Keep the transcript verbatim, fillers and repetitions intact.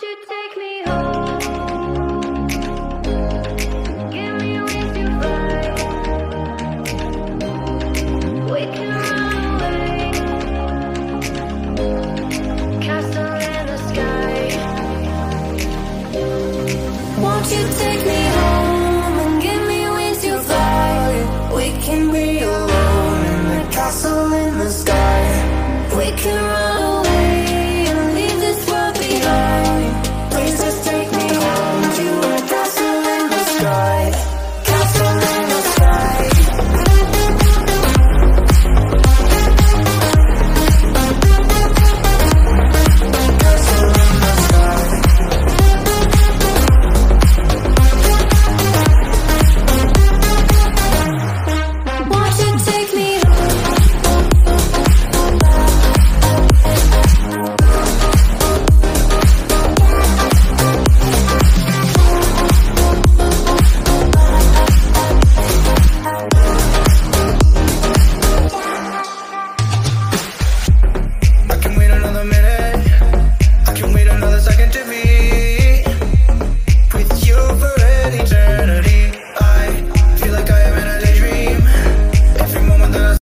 We can run